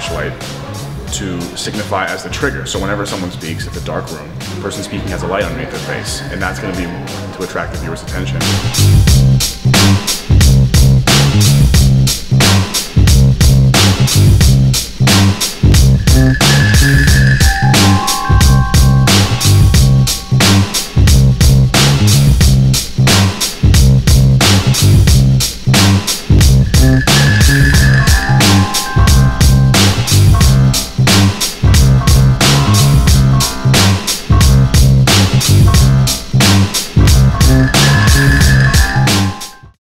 flashlight to signify as the trigger. So whenever someone speaks, it's a dark room, the person speaking has a light underneath their face, and that's going to be to attract the viewer's attention.